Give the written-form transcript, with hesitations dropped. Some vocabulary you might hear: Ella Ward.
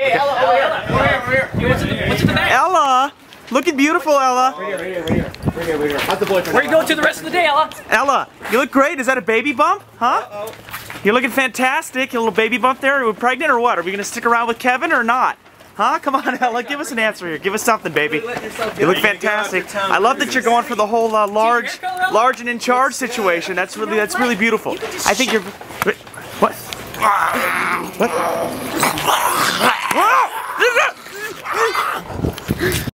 Hey, Ella, over here. What's in the bag? Ella, looking beautiful, Ella. Right here. How's the boyfriend? Where are you going to the rest of the day, Ella? Ella, you look great. Is that a baby bump? Huh? Uh-oh. You're looking fantastic. A little baby bump there. Are we pregnant or what? Are we gonna stick around with Kevin or not? Huh? Come on, Ella. Give us an answer here. Give us something, baby. You look fantastic. I love that you're going for the whole large and in charge situation. That's really beautiful. I think you're. What? What?